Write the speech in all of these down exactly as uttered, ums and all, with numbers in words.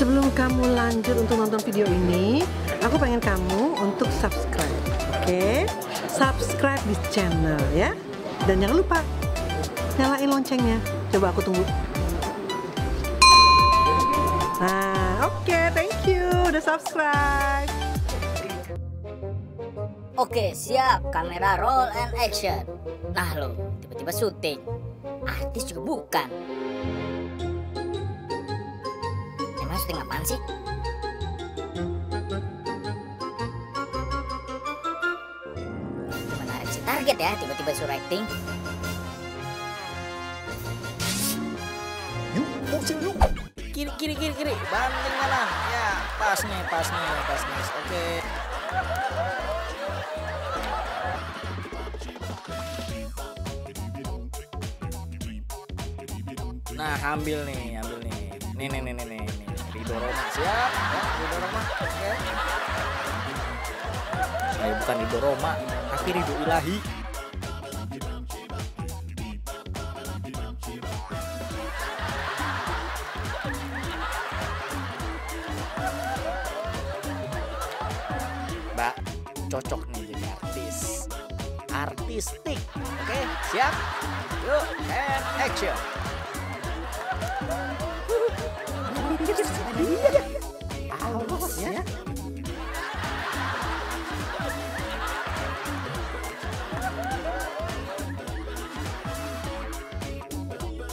Sebelum kamu lanjut untuk nonton video ini, aku pengen kamu untuk subscribe, oke? Okay? Subscribe di channel ya. Dan jangan lupa nyalain loncengnya. Coba aku tunggu. Nah, oke, okay, thank you udah subscribe. Oke, siap, kamera roll and action. Nah lo, tiba-tiba syuting. Artis juga bukan. Emang syuting apaan sih? Gimana si target ya, tiba-tiba suruh acting. Kiri, kiri, kiri, kiri. Banting mana? Ya, pas nih, pas nih, pas nih. Oke. Nah, ambil nih, ambil nih. Nih, nih, nih, nih, nih. Didorong, siap. Ya, didorong mah. Oke. Saya bukan didorong mah, tapi ridho ilahi. Mbak, cocok nih jadi artis. Artistik. Oke, siap. Yuk, and action. Awas ya.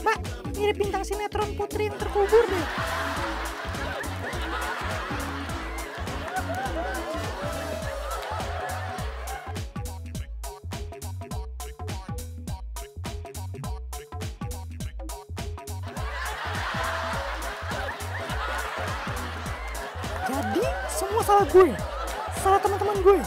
Mbak, ini bintang sinetron putri yang terkubur deh. Jadi semua salah gue, salah teman-teman gue.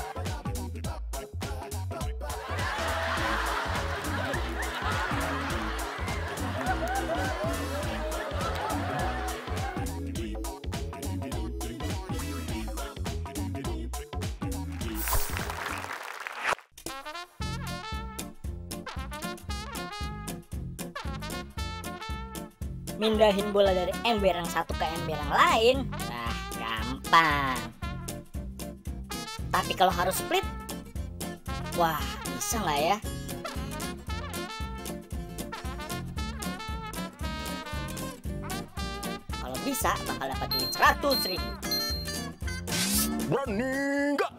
Mindahin bola dari ember yang satu ke ember yang lain. Gampang. Tapi kalau harus split, wah bisa nggak ya? Kalau bisa bakal dapat duit seratus ribu. Berani nggak?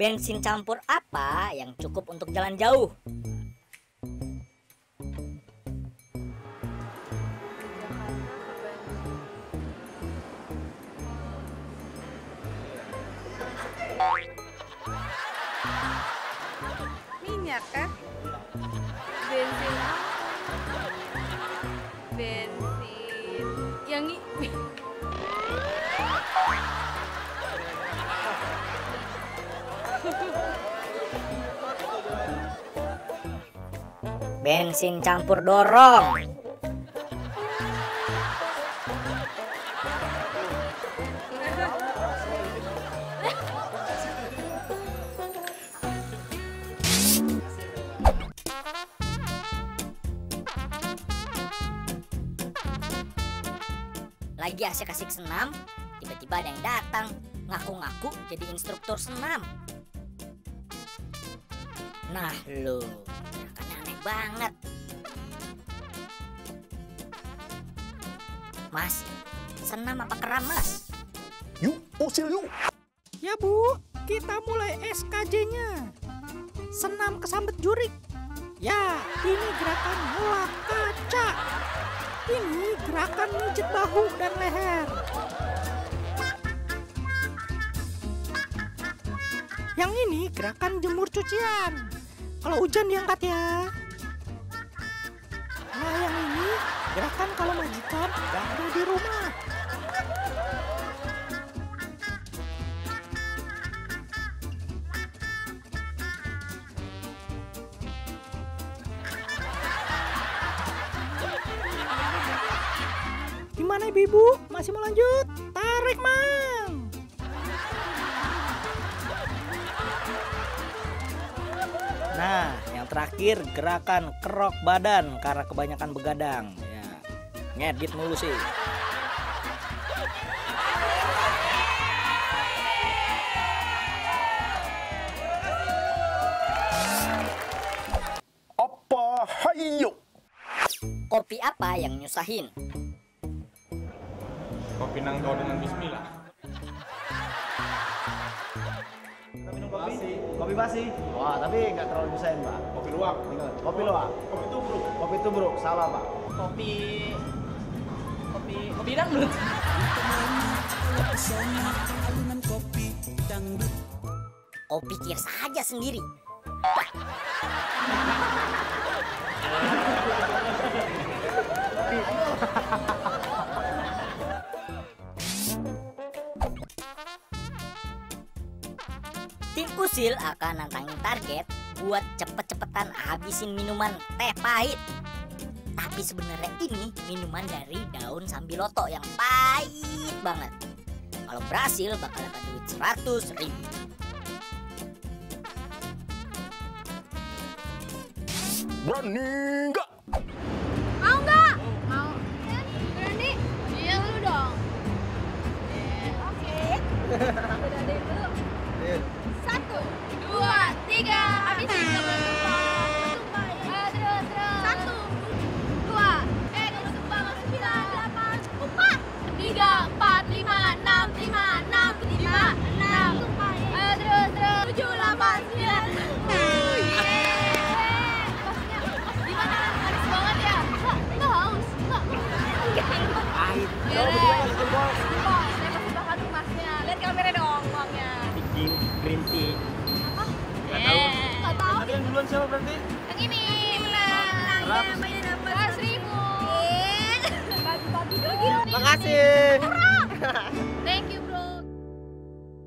Bensin campur apa yang cukup untuk jalan jauh? Minyak kan? Bensin. Bensin. Yang ini. Bensin campur dorong. Lagi asyik-asyik senam, tiba-tiba ada yang datang ngaku-ngaku jadi instruktur senam. Nah lo, banget Mas, senam apa keram, Mas? Yuk, usil yuk. Ya, Bu. Kita mulai S K J-nya. Senam kesambet jurik. Ya, ini gerakan ngelap kaca. Ini gerakan mijet bahu dan leher. Yang ini gerakan jemur cucian. Kalau hujan diangkat ya. Nah, yang ini gerakan kalau majikan ganggu di rumah. Gimana ibu? Masih mau lanjut? Tarik, Mang. Nah, yang terakhir gerakan kerok badan karena kebanyakan begadang. Ya, ngedit mulu sih. Apa hayo? Kopi apa yang nyusahin? Kopi nang kau dengan bismillah. Kita minum kopi basi. Kopi basi. Wah, tapi nggak terlalu nyusahin, Pak. Kopi luwak. Kopi luwak. Kopi tubruk. Kopi tubruk. Salah, Pak. Kopi... Kopi... Kopi dangdut. Kau pikir saja sendiri. Tim Usil akan nantangin target buat cepet-cepetan habisin minuman teh pahit. Tapi sebenarnya ini minuman dari daun sambiloto yang pahit banget. Kalau berhasil bakal dapat duit seratus ribu. Berani nggak? Mau nggak? Mau. Berani? Iya lu dong. Oke. Udah deh dulu. Satu, dua, tiga. Habis itu kita bersumpah. Satu, dua, eh bersumpah sembilan, delapan, empat, tiga, empat, lima, enam, lima, enam, lima, enam, terus terus tujuh, delapan, sembilan. Gimana? Harus banget ya? Nggak haus? Nggak. Pahit. Lihat kamera dong uangnya. Green tea. Apa? Gak tahu. Gak tahu. Tadi yang duluan siapa berarti? Yang ini menang. Namanya dapat seratus ribu. Bagi-bagi dong. Makasih. Thank you, bro. Tiga.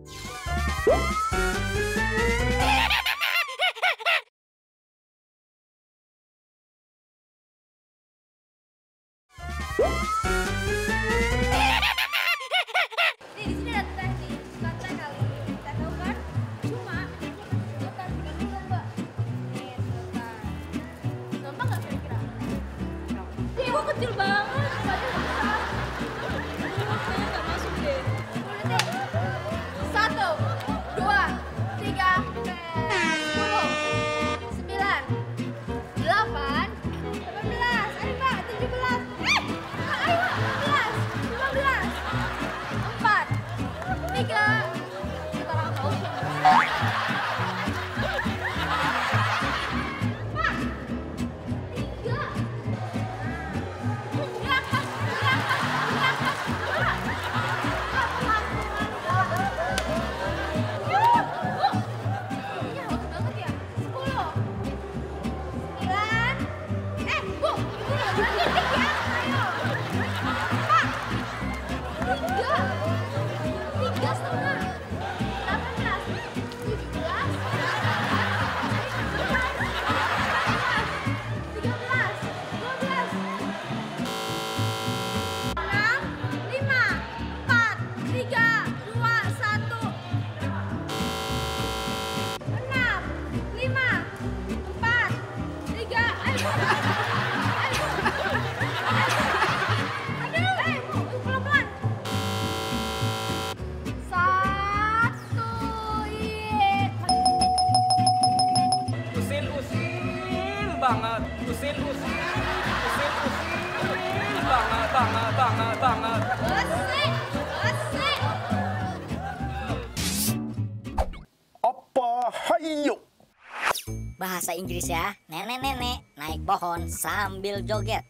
bahasa Inggris ya. Nenek-nenek naik pohon sambil joget.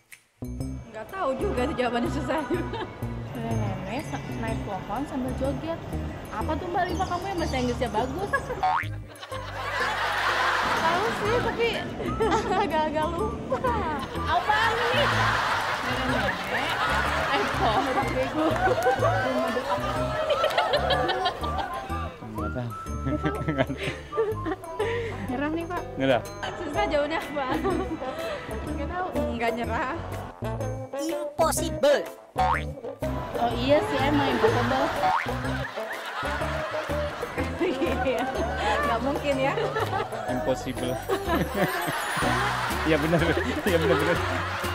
Nggak tahu juga sih jawabannya, susah. Nenek-nenek naik pohon sambil joget. Apa tuh Mbak Lima, kamu yang bahasa Inggrisnya bagus? Tahu sih, tapi agak-agak lupa. Apaan ini? Nenek-nenek naik pohon sambil joget. Nyerah nih Pak. Nyerah. Susah jauhnya Pak. Nggak tahu. Nggak nyerah. Impossible. Oh iya sih emang impossible. Nggak mungkin ya. Impossible. Iya benar. Iya benar benar.